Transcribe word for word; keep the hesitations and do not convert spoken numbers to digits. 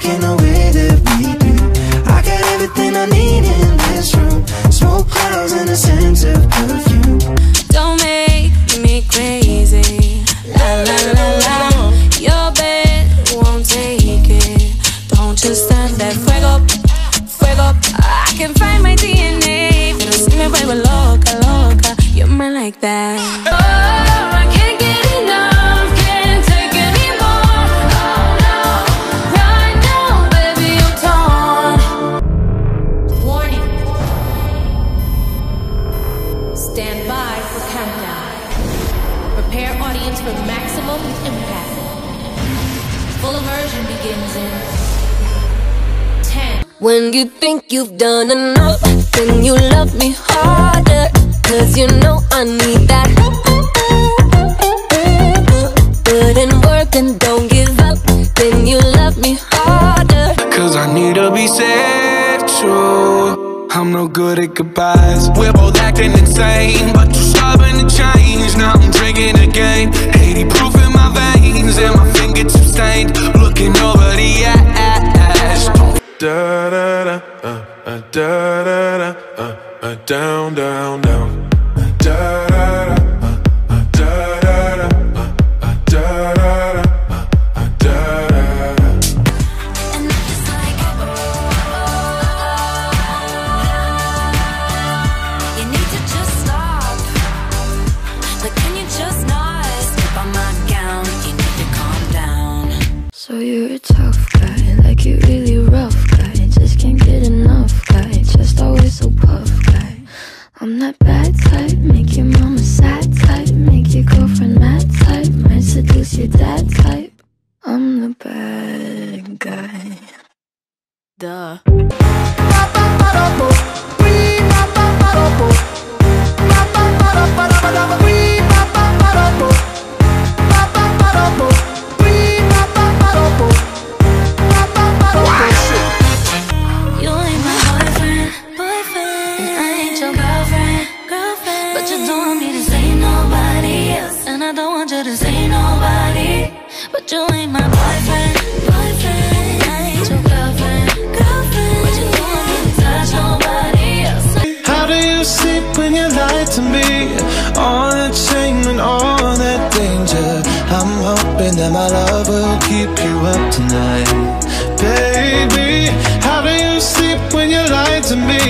stuck in the way that we do. I got everything I need in this room. Smoke clouds and a sense of perfume. Don't make me crazy. La la la la. Your bed won't take it. Don't you stand there. Fuego, fuego. I can find my D N A. Pero si me vuelvo loca, loca. You're mine like that. Oh, I can't get enough. Stand by for countdown. Prepare audience for maximum impact. Full immersion begins in ten. When you think you've done enough, then you love me harder, cause you know I need that. Good and work and don't give up, then you love me harder, cause I need to be said true. I'm no good at goodbyes. We're both acting insane, but you're stubborn to change. Now I'm drinking again, eighty proof in my veins, and my fingertips stained, looking over the ass. Da da da, uh, uh, da da da, uh, uh, down down down. Da da da, uh, uh, da da da, uh, uh, da da da, uh, uh, da da da. And it's like, oh. So you're a tough guy, like you really rough guy. Just can't get enough guy, just always so puff guy. I'm that bad type, make your mama sad type, make your girlfriend mad type, might seduce your dad type. I'm the bad guy. Duh. You ain't my boyfriend, boyfriend. I ain't your girlfriend, girlfriend. What you want me to touch nobody else? How do you sleep when you lie to me? All that shame and all that danger. I'm hoping that my love will keep you up tonight. Baby, how do you sleep when you lie to me?